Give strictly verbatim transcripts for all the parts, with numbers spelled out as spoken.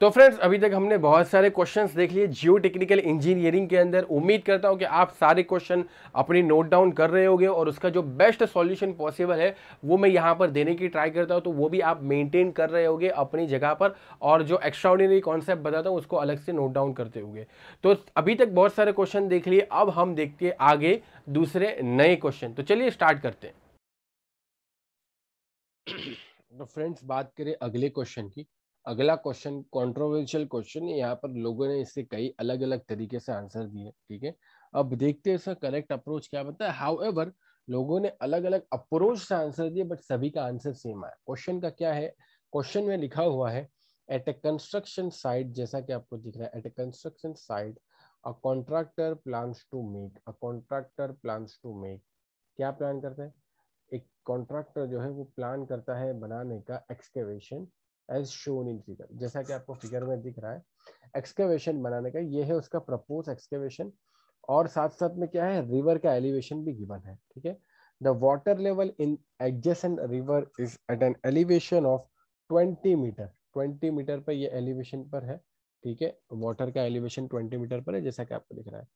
तो फ्रेंड्स, अभी तक हमने बहुत सारे क्वेश्चंस देख लिए जियो टेक्निकल इंजीनियरिंग के अंदर। उम्मीद करता हूं कि आप सारे क्वेश्चन अपने नोट डाउन कर रहे होंगे और उसका जो बेस्ट सॉल्यूशन पॉसिबल है वो मैं यहां पर देने की ट्राई करता हूं, तो वो भी आप मेंटेन कर रहे होंगे अपनी जगह पर। और जो एक्स्ट्राऑर्डिनरी कॉन्सेप्ट बताता हूँ उसको अलग से नोट डाउन करते हुए। तो अभी तक बहुत सारे क्वेश्चन देख लिए, अब हम देखते हैं आगे दूसरे नए क्वेश्चन। तो चलिए स्टार्ट करते हैं। तो फ्रेंड्स, बात करें अगले क्वेश्चन की। अगला क्वेश्चन कंट्रोवर्शियल क्वेश्चन है, यहाँ पर लोगों ने इससे कई अलग अलग तरीके से आंसर दिए। ठीक है, अब देखते हैं इसका करेक्ट अप्रोच क्या बनता है। हाउएवर, लोगों ने अलग अलग अप्रोच से आंसर दिए बट सभी का आंसर सेम आया। क्वेश्चन का क्या है, क्वेश्चन में लिखा हुआ है एट ए कंस्ट्रक्शन साइट, जैसा कि आपको दिख रहा है, at a construction site a contractor plans to make, a contractor plans to make, क्या प्लान करता है, एक कॉन्ट्रैक्टर जो है वो प्लान करता है बनाने का excavation as shown in figure, जैसा कि आपको फिगर में दिख रहा है, एक्सकेवेशन बनाने का, ये है उसका प्रपोज एक्सकेवेशन। और साथ साथ में क्या है, रिवर का एलिवेशन भी गिवन है। ठीक है, the water level in adjacent river is at an elevation of twenty metre, twenty metre पर ये एलिवेशन पर है। ठीक है, वाटर का एलिवेशन ट्वेंटी मीटर पर है, जैसा कि आपको दिख रहा है।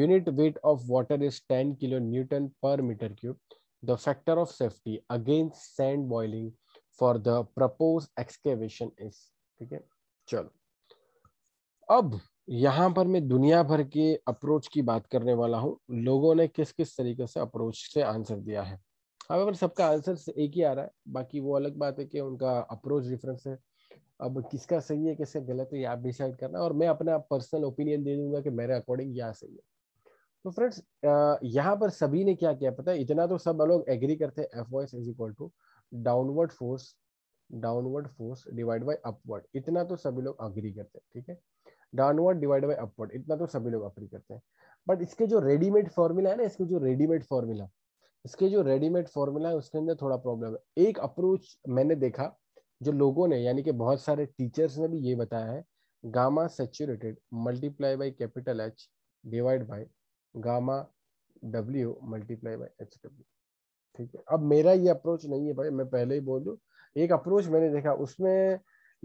Unit weight of water is ten kilo newton per metre cube. The factor of safety against sand boiling for the proposed excavation is, ठीक है। चलो, अब यहाँ पर मैं दुनिया भर के अप्रोच की बात करने वाला हूँ, लोगों ने किस किस तरीके से अप्रोच से आंसर दिया है। हालांकि सबका आंसर एक ही आ रहा है, बाकी वो अलग बात है कि उनका अप्रोच डिफरेंस है। अब किसका सही है किसका गलत है आप डिसाइड करना, और मैं अपना पर्सनल ओपिनियन दे दूंगा कि मेरे अकॉर्डिंग यह सही है। तो फ्रेंड्स, यहाँ पर सभी ने क्या किया पता है, इतना तो सब लोग एग्री करते हैं, F wise is equal to downward force, downward force divide by upward, इतना तो सभी लोग एग्री करते हैं। ठीक है, डाउनवर्ड डिवाइड बाय अपवर्ड, इतना तो सभी लोग एग्री करते हैं। बट इसके जो रेडीमेड फॉर्मूला है ना, इसके जो रेडीमेड फॉर्मूला इसके जो रेडीमेड फॉर्मूला है उसके अंदर थोड़ा प्रॉब्लम है। एक अप्रोच मैंने देखा जो लोगों ने, यानी कि बहुत सारे टीचर्स ने भी ये बताया है, gamma saturated multiply by capital H divide by gamma W multiply by H W. ठीक है, अब मेरा ये अप्रोच नहीं है भाई, मैं पहले ही बोल दूँ। एक अप्रोच मैंने देखा उसमें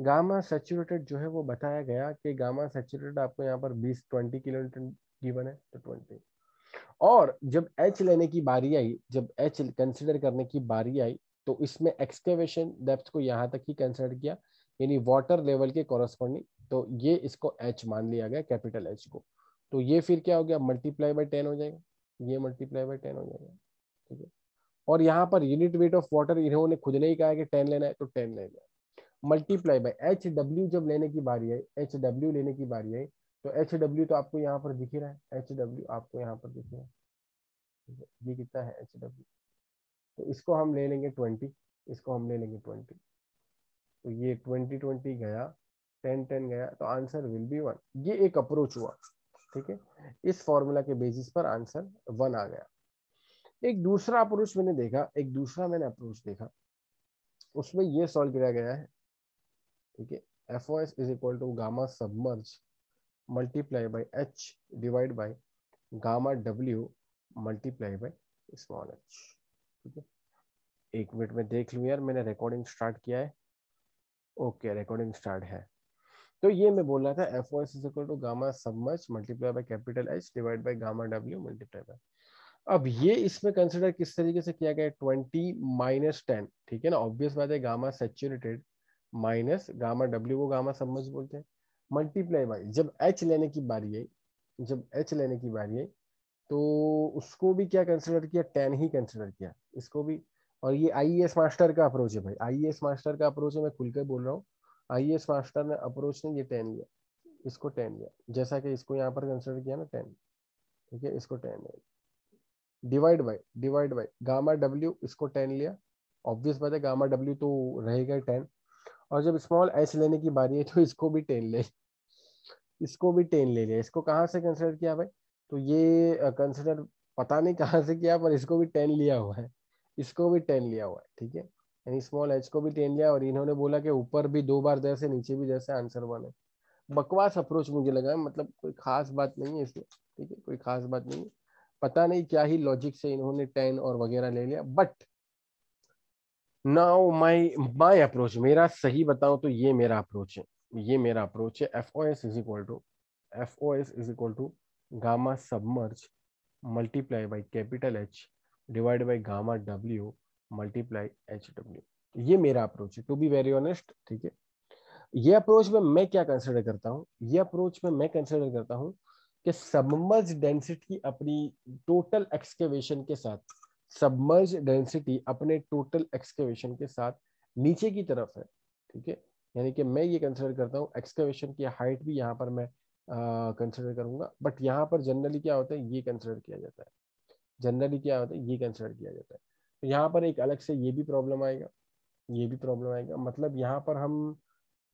गामा सैचुरेटेड जो है वो बताया गया कि गामा सैचुरेटेड आपको यहाँ पर बीस, बीस किलोमीटर गिवन है, तो बीस। और जब एच लेने की बारी आई, जब एच कंसिडर करने की बारी आई तो इसमें एक्सकेवेशन डेप्थ को यहाँ तक ही कंसिडर किया, यानी वाटर लेवल के कॉरस्पॉन्डिंग, तो ये इसको एच मान लिया गया, कैपिटल एच को। तो ये फिर क्या हो गया, मल्टीप्लाई बाई टेन हो जाएगा, ये मल्टीप्लाई बाई टेन हो जाएगा। ठीक है, और यहाँ per unit weight of water इन्होंने खुद ने ही कहा कि टेन लेना है, तो टेन ले लिया, मल्टीप्लाई बाई एच डब्ल्यू जब लेने की बारी आई, एच डब्ल्यू लेने की बारी आई तो एच डब्ल्यू तो आपको यहाँ पर दिख ही रहा है, एच डब्ल्यू आपको यहाँ पर दिख रहा है। ठीक है, ये कितना है एच डब्ल्यू, तो इसको हम ले लेंगे ट्वेंटी, इसको हम ले लेंगे ट्वेंटी, तो ये ट्वेंटी ट्वेंटी गया, टेन टेन गया, तो आंसर विल बी वन। ये एक अप्रोच हुआ। ठीक है, इस फॉर्मूला के बेसिस पर आंसर वन आ गया। एक दूसरा अप्रोच मैंने देखा, एक दूसरा मैंने अप्रोच देखा उसमें ये सॉल्व किया गया है। ठीक है, F O S is equal to gamma submerge multiply by H divide by gamma W multiply by small H. ठीक है, एक मिनट में देख लूँ यार, मैंने रिकॉर्डिंग स्टार्ट किया है। ओके, रिकॉर्डिंग स्टार्ट है। तो ये मैं बोल रहा था F O S is equal to gamma submerge multiply by capital H divide by gamma W multiply by, अब ये इसमें कंसिडर किस तरीके से किया गया, ट्वेंटी माइनस टेन। ठीक है ना, ऑब्वियस बात है, gamma saturated minus gamma W को गामा सबमर्ज बोलते हैं, मल्टीप्लाई बाय, जब एच लेने की बारी आई, जब एच लेने की बारी आई तो उसको भी क्या कंसिडर किया, टेन ही कंसिडर किया इसको भी। और ये आई ए एस मास्टर का अप्रोच है भाई, आई ए एस मास्टर का अप्रोच है, मैं खुलकर बोल रहा हूँ। आई एस मास्टर ने अप्रोच ने ये टेन लिया, इसको टेन लिया, जैसा कि इसको यहाँ पर कंसिडर किया ना टेन। ठीक है, इसको टेन लिया, divide by divide by gamma W, इसको टेन लिया, ऑब्वियस बात है गामा डब्ल्यू तो रहेगा टेन। और जब स्मॉल एच लेने की बारी है तो इसको भी टेन ले इसको भी टेन ले लिया। इसको कहाँ से कंसिडर किया भाई, तो ये कंसिडर पता नहीं कहाँ से किया, पर इसको भी टेन लिया हुआ है, इसको भी टेन लिया हुआ है। ठीक है, यानी स्मॉल एच को भी टेन लिया, और इन्होंने बोला कि ऊपर भी दो बार दस है नीचे भी दस है, आंसर वन है। बकवास अप्रोच मुझे लगा, मतलब कोई खास बात नहीं है इसमें। ठीक है, कोई खास बात नहीं है, पता नहीं क्या ही लॉजिक से इन्होंने टेन और वगैरह ले लिया। But now my my approach, मेरा सही बताऊं तो ये मेरा अप्रोच है, ये मेरा अप्रोच है F O S is equal to F O S is equal to gamma submerge multiply by capital H divide by gamma W multiply H W. ये मेरा अप्रोच है, टू बी वेरी ऑनेस्ट, ठीक है। ये approach में मैं क्या consider करता हूँ, ये अप्रोच में मैं कंसिडर करता हूँ कि सबमर्ज डेंसिटी अपनी टोटल एक्सकेवेशन के साथ, सबमर्ज डेंसिटी अपने टोटल एक्सकेवेशन के साथ नीचे की तरफ है, ठीक है। यानी कि मैं ये कंसिडर करता हूँ एक्सकेवेशन की हाइट भी यहाँ पर मैं कंसिडर करूंगा, बट यहाँ पर जनरली क्या होता है ये कंसिडर किया जाता है, जनरली क्या होता है ये कंसिडर किया जाता है। तो यहाँ पर एक अलग से ये भी प्रॉब्लम आएगा, ये भी प्रॉब्लम आएगा, मतलब यहाँ पर हम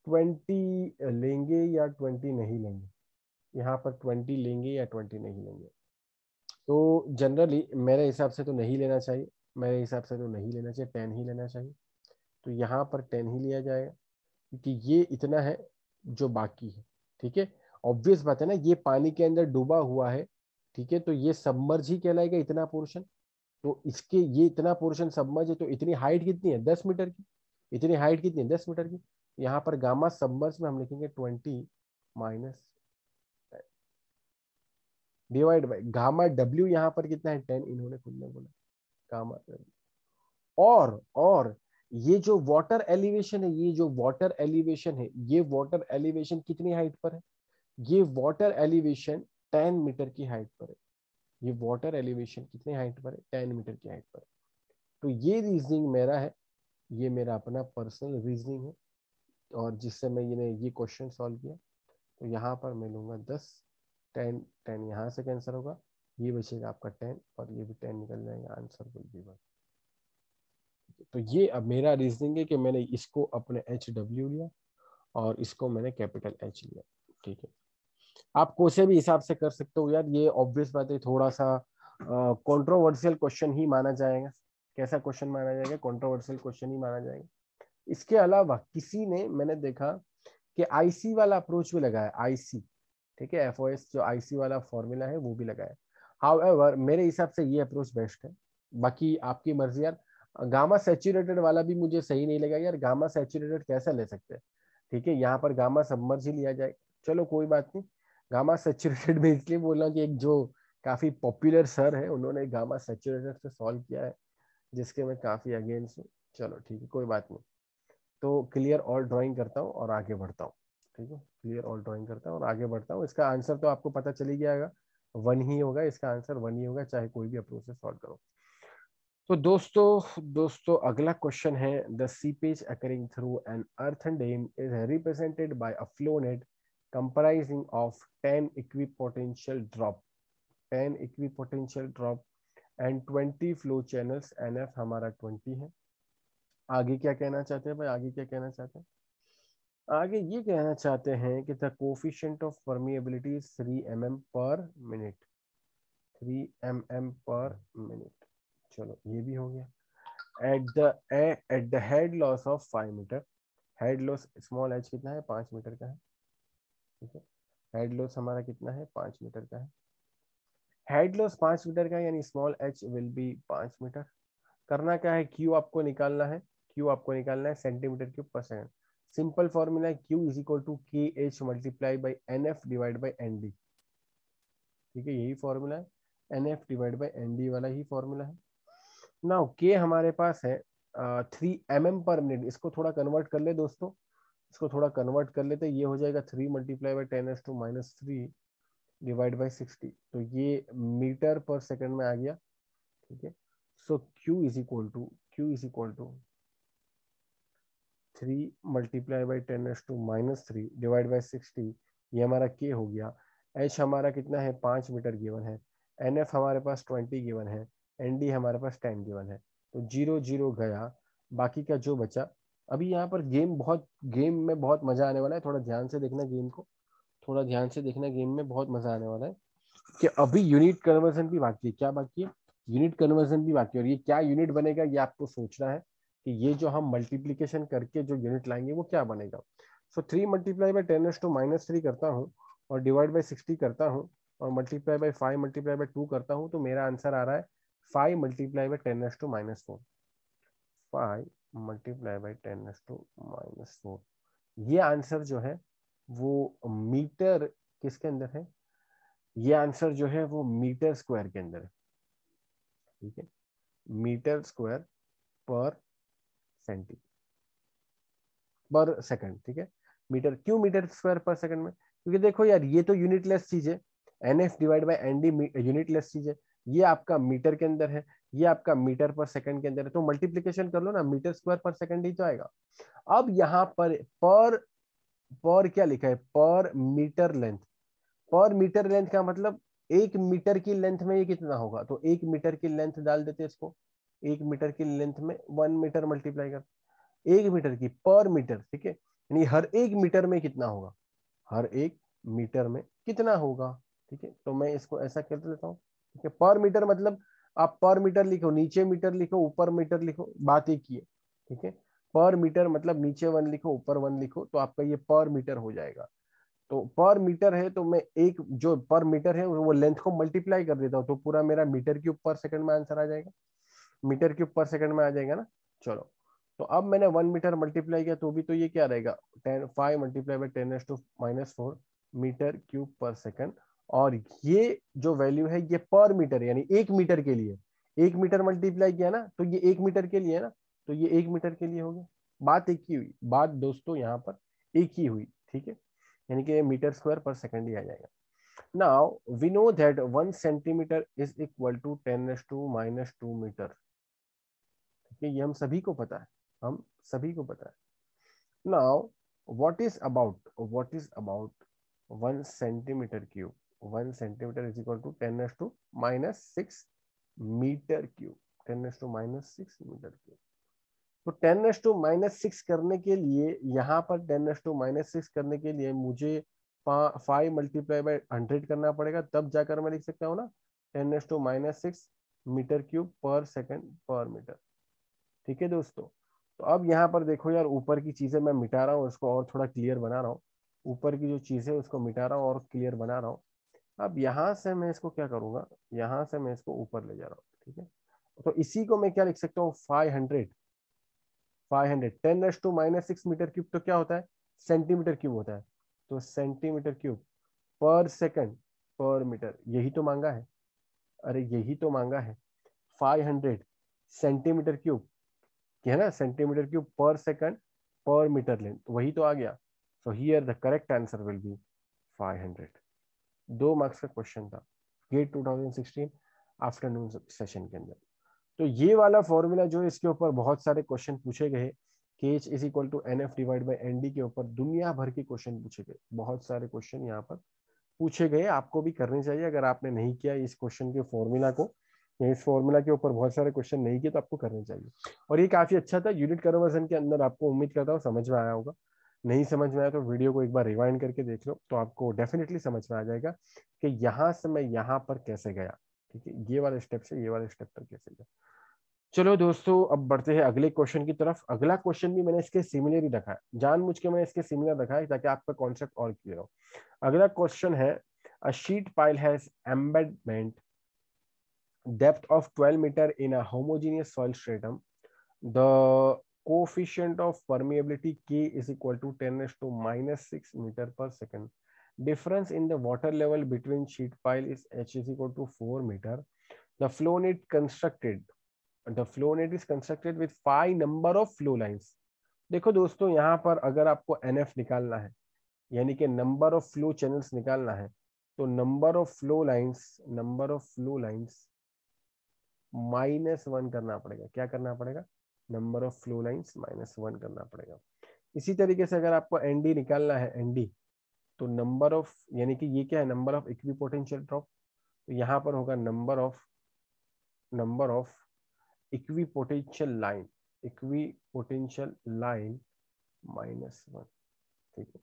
ट्वेंटी लेंगे या ट्वेंटी नहीं लेंगे, यहाँ पर ट्वेंटी लेंगे या ट्वेंटी नहीं लेंगे। तो जनरली मेरे हिसाब से तो नहीं लेना चाहिए, मेरे हिसाब से तो नहीं लेना चाहिए, टेन ही लेना चाहिए। तो यहाँ पर टेन ही लिया जाएगा क्योंकि ये इतना है जो बाकी है, ठीक है। ऑब्वियस बात है ना, ये पानी के अंदर डूबा हुआ है, ठीक है, तो ये सबमर्ज ही कहलाएगा इतना पोर्शन। तो इसके ये इतना पोर्शन सबमर्ज है, तो इतनी हाइट कितनी है, दस मीटर की, इतनी हाइट कितनी है, दस मीटर की। यहाँ पर गामा सबमर्ज में हम लिखेंगे twenty minus divide by gamma W, यहाँ पर कितना है टेन, इन्होंने खुद ने बोला गामा डब्ल्यू। और और ये जो वाटर एलिवेशन है, ये जो वाटर एलिवेशन है, ये वाटर एलिवेशन कितनी हाइट पर है, ये वाटर एलिवेशन टेन मीटर की हाइट पर है, ये वाटर एलिवेशन कितने हाइट पर है, टेन मीटर की हाइट पर है। तो ये रीजनिंग मेरा है, ये मेरा अपना पर्सनल रीजनिंग है, और जिससे मैं ये ये क्वेश्चन सॉल्व किया। तो यहाँ पर मैं लूँगा दस, टेन टेन यहाँ से कैंसर होगा, ये बचेगा आपका टेन और ये भी टेन निकल जाएगा, आंसर विल बी वन। तो ये अब मेरा रीजनिंग है कि मैंने इसको अपने एच डब्ल्यू लिया और इसको मैंने कैपिटल एच लिया, ठीक है। आप कोई भी हिसाब से कर सकते हो यार, ये ऑब्वियस बात है, थोड़ा सा कंट्रोवर्शियल uh, क्वेश्चन ही माना जाएगा। कैसा क्वेश्चन माना जाएगा, कंट्रोवर्शियल क्वेश्चन ही माना जाएगा। इसके अलावा किसी ने, मैंने देखा कि आईसी वाला अप्रोच भी लगाया, आईसी, ठीक है, एफओएस जो आईसी वाला फॉर्मूला है वो भी लगाया। हाउएवर मेरे हिसाब से ये अप्रोच बेस्ट है, बाकी आपकी मर्जी यार। गामा सैचुरेटेड वाला भी मुझे सही नहीं लगा यार, गामा सैचुरेटेड कैसा ले सकते हैं, ठीक है। यहाँ पर गामा सबमर्ज ही लिया जाएगा, चलो कोई बात नहीं। गामा सैचुरेटेड में इसलिए बोल रहा हूँ कि एक जो काफी पॉपुलर सर है उन्होंने गामा सैचुरेटेड से सॉल्व किया है, जिसके मैं काफी अगेंस्ट हूँ, चलो ठीक है कोई बात नहीं। तो क्लियर ऑल ड्राइंग करता हूँ और आगे बढ़ता हूँ, ठीक है, क्लियर ऑल ड्राइंग करता हूँ और आगे बढ़ता हूँ। इसका आंसर तो आपको पता चल ही गया होगा, वन ही होगा, इसका आंसर वन ही होगा, चाहे कोई भी अप्रोच से सॉल्व करो। तो दोस्तों दोस्तों अगला क्वेश्चन है, the seepage occurring through an earthen dam is represented by a flow net comprising of ten equipotential drop, ten equipotential drop and twenty flow channels, N F हमारा twenty है। आगे क्या कहना चाहते हैं भाई, आगे क्या कहना चाहते हैं, आगे ये कहना चाहते हैं कि the coefficient of permeability is three millimeters per minute, three millimeters per minute, चलो ये भी हो गया। at the at the head loss of five meter, head loss small h कितना है, पाँच मीटर का है, ठीक है। हेड लॉस हमारा कितना है, पाँच मीटर का है, हेड लॉस पाँच मीटर का, यानी स्मॉल एच विल बी पाँच मीटर। करना क्या है, क्यू आपको निकालना है, क्यू आपको निकालना है centimetre cube per second. Simple formula है, Q is equal to K H multiply by N F divide by N D, ठीक है, यही फॉर्मूला है, N F divide by N D वाला ही फॉर्मूला है। नाउ के हमारे पास है three M M per minute, इसको थोड़ा कन्वर्ट कर ले दोस्तों, इसको थोड़ा कन्वर्ट कर लेते हैं, ये हो जाएगा three multiply by ten S to minus three divide by sixty, तो ये मीटर पर सेकंड में आ गया, ठीक है। So Q is equal to Q is equal to three multiply by ten S to minus three divide by sixty, ये हमारा के हो गया। एच हमारा कितना है, पाँच मीटर गिवन है, एन एफ हमारे पास ट्वेंटी गिवन है, एन डी हमारे पास टेन गिवन है, तो जीरो जीरो गया, बाकी का जो बचा। अभी यहाँ पर गेम बहुत गेम में बहुत मजा आने वाला है, थोड़ा ध्यान से देखना गेम को, थोड़ा ध्यान से देखना गेम में बहुत मजा आने वाला है कि अभी यूनिट कन्वर्जन भी बाकी है। क्या बाकी है, यूनिट कन्वर्जन भी बाकी है। और ये क्या यूनिट बनेगा ये आपको सोचना है कि ये जो हम मल्टीप्लीकेशन करके जो यूनिट लाएंगे वो क्या बनेगा। So three multiply by ten S to minus three करता हूँ और डिवाइड बाई सिक्सटी करता हूँ और multiply by five multiply by two करता हूँ, तो मेरा आंसर आ रहा है five multiply by ten S to minus four, five multiply by ten S to minus four. ये आंसर जो है वो मीटर किसके अंदर है, ये आंसर जो है वो मीटर स्क्वायर के अंदर है, ठीक है, metre square per centi per second, ठीक है। मीटर क्यों मीटर स्क्वायर पर सेकंड में, क्योंकि देखो यार ये तो यूनिटलेस चीज है, N F divide by N D unitless चीज है, ये आपका मीटर के अंदर है, ये आपका मीटर पर सेकंड के अंदर है, तो मल्टीप्लीकेशन कर लो ना, मीटर स्क्वायर पर सेकंड ही तो आएगा। अब यहाँ पर पर पर क्या लिखा है, per metre length, per metre length का मतलब एक मीटर की लेंथ में ये कितना होगा, तो एक मीटर की लेंथ डाल देते हैं इसको, एक मीटर की लेंथ में वन मीटर मल्टीप्लाई कर, एक मीटर की पर मीटर, ठीक है, यानी हर एक मीटर में कितना होगा, हर एक मीटर में कितना होगा, ठीक है। तो मैं इसको ऐसा कर देता हूँ, ठीक है, पर मीटर मतलब आप पर मीटर लिखो, नीचे मीटर लिखो, ऊपर मीटर लिखो, बात एक ही है, ठीक है। पर मीटर मतलब नीचे वन लिखो, ऊपर वन लिखो, तो आपका ये पर मीटर हो जाएगा। तो पर मीटर है तो मैं एक जो पर मीटर है वो लेंथ को मल्टीप्लाई कर देता हूँ, तो पूरा मेरा मीटर क्यूब पर सेकंड में आंसर आ जाएगा, मीटर क्यूब पर सेकंड में आ जाएगा ना। चलो, तो अब मैंने वन मीटर मल्टीप्लाई किया तो भी तो ये क्या रहेगा, ten five multiply by ten S to minus four metre cube per second, और ये जो वैल्यू है ये पर मीटर यानी एक मीटर के लिए, एक मीटर मल्टीप्लाई किया ना तो ये एक मीटर के लिए है ना, तो ये एक मीटर के लिए हो गया, बात एक ही हुई, बात दोस्तों यहाँ पर एक ही हुई, ठीक है, यानी कि मीटर स्क्वायर पर सेकंड ही आ जाएगा। Now we know that one centimetre is equal to ten S to minus two metre, ठीक है, ये हम सभी को पता है, हम सभी को पता है। Now what is about, what is about one centimetre cube, one centimetre is equal to ten S to minus six metre cube, ten S to minus six metre cube. तो ten S to minus six करने के लिए, यहाँ पर ten S to minus six करने के लिए मुझे फाइव मल्टीप्लाई बाई हंड्रेड करना पड़ेगा, तब जाकर मैं लिख सकता हूँ ना ten S to minus six metre cube per second per metre, ठीक है दोस्तों। तो अब यहाँ पर देखो यार, ऊपर की चीजें मैं मिटा रहा हूँ उसको और थोड़ा क्लियर बना रहा हूँ, ऊपर की जो चीज है उसको मिटा रहा हूँ और क्लियर बना रहा हूँ। अब यहाँ से मैं इसको क्या करूंगा, यहाँ से मैं इसको ऊपर ले जा रहा हूँ, ठीक है, तो इसी को मैं क्या लिख सकता हूँ, five hundred five hundred. Ten S to minus six metre cube तो क्या होता है, सेंटीमीटर क्यूब होता है, तो centimetre cube per second per metre, यही तो मांगा है, अरे यही तो मांगा है, फाइव हंड्रेड सेंटीमीटर क्यूब है ना, centimetre cube per second per metre length, वही तो आ गया। So here the correct answer will be five hundred. दो मार्क्स का क्वेश्चन था GATE two thousand sixteen afternoon session के अंदर। तो ये वाला फॉर्मूला जो है इसके ऊपर बहुत सारे क्वेश्चन पूछे गए, K H is equal to N F divide by N D के ऊपर दुनिया भर के क्वेश्चन पूछे गए, बहुत सारे क्वेश्चन यहाँ पर पूछे गए, आपको भी करने चाहिए। अगर आपने नहीं किया इस क्वेश्चन के फॉर्मूला को, इस फॉर्मूला के ऊपर बहुत सारे क्वेश्चन नहीं किए तो आपको करने चाहिए, और ये काफी अच्छा था यूनिट कन्वर्जन के अंदर, आपको उम्मीद करता हूँ समझ में आया होगा। नहीं समझ में आया तो वीडियो को एक बार रिवाइंड करके देख लो, तो आपको डेफिनेटली समझ में आ जाएगा कि यहाँ से मैं यहाँ पर कैसे गया, ठीक है, ये वाले स्टेप से ये वाले स्टेप तक कैसे गया। चलो दोस्तों, अब बढ़ते हैं अगले क्वेश्चन की तरफ। अगला क्वेश्चन भी मैंने इसके सिमिलर ही रखा है, जानबूझ के मैंने इसके सिमिलर रखा है ताकि आपका कॉन्सेप्ट और क्लियर हो। अगला क्वेश्चन है, a sheet pile has embedment depth of twelve meter in a homogeneous soil stratum. The coefficient of permeability K is equal to ten raised to minus six meter per second. Difference in the water level between sheet pile is H is equal to four meter. The flow net constructed, the flow net is constructed with five number of flow lines. देखो दोस्तों, यहाँ पर अगर आपको N F निकालना है, यानी कि number of flow channels निकालना है, तो number of flow lines, number of flow lines minus one करना पड़ेगा। क्या करना पड़ेगा, number of flow lines minus one करना पड़ेगा। इसी तरीके से अगर आपको एनडी निकालना है, एनडी तो नंबर ऑफ, यानी कि ये क्या है, नंबर ऑफ इक्विपोटेंशियल ड्रॉप, तो यहाँ पर होगा number of number of equipotential line, equipotential line minus one, ठीक है।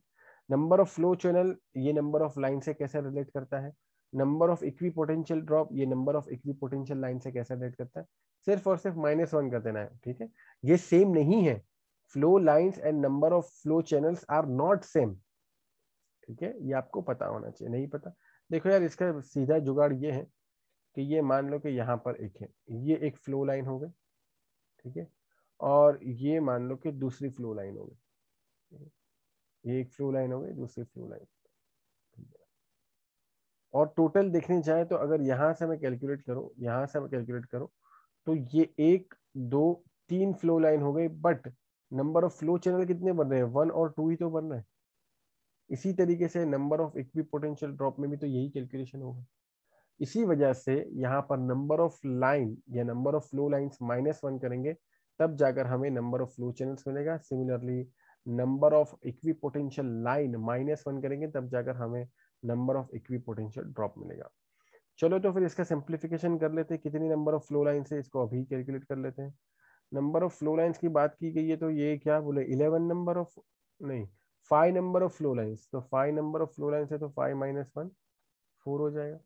नंबर ऑफ फ्लो चैनल ये नंबर ऑफ लाइन से कैसे रिलेट करता है, number of equipotential drop ये number of equipotential line से कैसे रिलेट करता है, सिर्फ और सिर्फ माइनस वन कर देना है, ठीक है। ये सेम नहीं है, flow lines and number of flow channels are not same, ठीक है, ये आपको पता होना चाहिए। नहीं पता, देखो यार इसका सीधा जुगाड़ ये है कि ये मान लो कि यहाँ पर एक है, ये एक फ्लो लाइन हो गई, ठीक है, और ये मान लो कि दूसरी फ्लो लाइन हो गई, ये एक फ्लो लाइन हो गई, दूसरी फ्लो लाइन। और टोटल देखने जाए तो अगर यहाँ से मैं कैलकुलेट करूँ, यहाँ से मैं कैलकुलेट करूँ तो ये एक दो तीन फ्लो लाइन हो गई, but number of flow channel कितने बन रहे हैं, वन और टू ही तो बन रहे हैं। इसी तरीके से number of equipotential drop में भी तो यही कैलकुलेशन होगा। इसी वजह से यहाँ पर नंबर ऑफ लाइन या number of flow lines minus one करेंगे तब जाकर हमें नंबर ऑफ फ्लो चैनल्स मिलेगा। Similarly number of equipotential line minus one करेंगे तब जाकर हमें number of equipotential drop मिलेगा। चलो तो फिर इसका सिंप्लीफिकेशन कर लेते हैं, कितनी नंबर ऑफ फ्लो लाइन्स है इसको अभी कैलकुलेट कर लेते हैं। नंबर ऑफ फ्लो लाइन्स की बात की गई है तो ये क्या बोले, इलेवन नंबर ऑफ नहीं five number of flow lines, तो five number of flow lines है तो फाइव माइनस वन फोर हो जाएगा।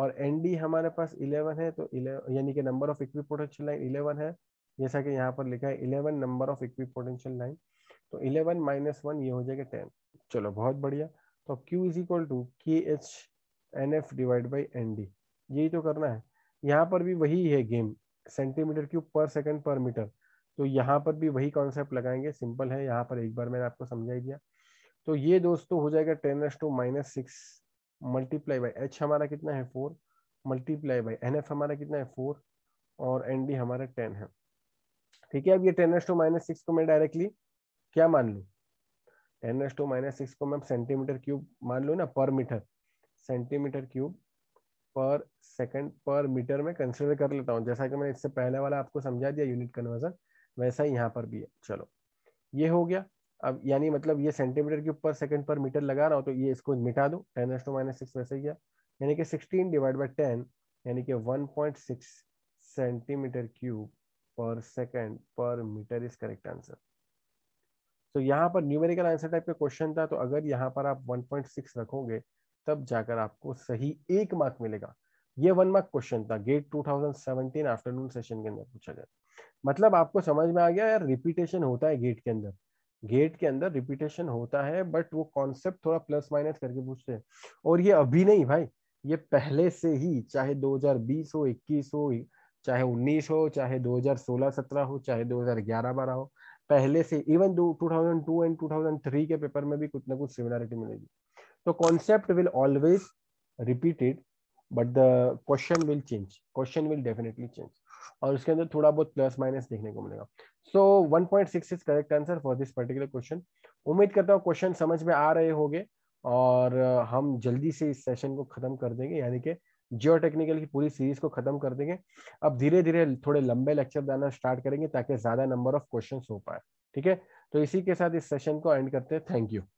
और एनडी हमारे पास इलेवन है तो इलेवन यानी कि number of equipotential line eleven है, जैसा कि यहाँ पर लिखा है eleven number of equipotential line, तो इलेवन माइनस वन ये हो जाएगा टेन। चलो बहुत बढ़िया, तो Q is equal to K H N F divide by N D, यही तो करना है। यहाँ पर भी वही है game, centimetre cube per second per metre, तो यहाँ पर भी वही कॉन्सेप्ट लगाएंगे, सिंपल है। यहाँ पर एक बार मैंने आपको समझा ही दिया। तो ये दोस्तों हो जाएगा ten S to minus six multiply by H हमारा कितना है four, multiply by N F हमारा कितना है फोर, और एन डी हमारा टेन है। ठीक है, अब ये ten S to minus six को मैं डायरेक्टली क्या मान लूँ, ten S to minus six को मैं सेंटीमीटर क्यूब मान लूँ ना per metre, centimetre cube per second per metre में कंसिडर कर लेता हूँ, जैसा कि मैंने इससे पहले वाला आपको समझा दिया यूनिट कन्वर्जन, वैसा ही यहाँ पर भी है। चलो ये हो गया, अब यानी मतलब ये centimetre cube per second per metre लगा रहा हूँ तो ये इसको मिटा दो, ten S to minus six वैसे ही गया, यानी कि सिक्सटीन डिवाइड बाई टेन यानी कि one point six centimetre cube per second per metre is correct answer. तो यहाँ पर न्यूमेरिकल आंसर टाइप का क्वेश्चन था, तो अगर यहाँ पर आप वन पॉइंट सिक्स रखोगे तब जाकर आपको सही एक मार्क मिलेगा। ये वन मार्क क्वेश्चन था, GATE two thousand seventeen afternoon session के अंदर पूछा गया। मतलब आपको समझ में आ गया यार, रिपीटेशन होता है गेट के अंदर, गेट के अंदर रिपीटेशन होता है, बट वो कॉन्सेप्ट थोड़ा प्लस माइनस करके पूछते हैं। और ये अभी नहीं भाई, ये पहले से ही, चाहे दो हज़ार बीस हो, इक्कीस हो, चाहे उन्नीस हो, चाहे दो हज़ार सोलह सत्रह हो, चाहे दो हज़ार ग्यारह बारह हो, पहले से even two thousand two and two thousand three के पेपर में भी कुछ ना कुछ सिमिलरिटी मिलेगी। तो concept will always repeated but the question will change, question will definitely change, और उसके अंदर थोड़ा बहुत प्लस माइनस देखने को मिलेगा। So one point six is correct answer for this particular question. उम्मीद करता हूँ क्वेश्चन समझ में आ रहे होंगे, और हम जल्दी से इस सेशन को खत्म कर देंगे, यानी कि जियो टेक्निकल की पूरी सीरीज को खत्म कर देंगे। अब धीरे धीरे थोड़े लंबे लेक्चर देना स्टार्ट करेंगे ताकि ज्यादा नंबर ऑफ क्वेश्चन हो पाए। ठीक है, तो इसी के साथ इस सेशन को एंड करते हैं। Thank you.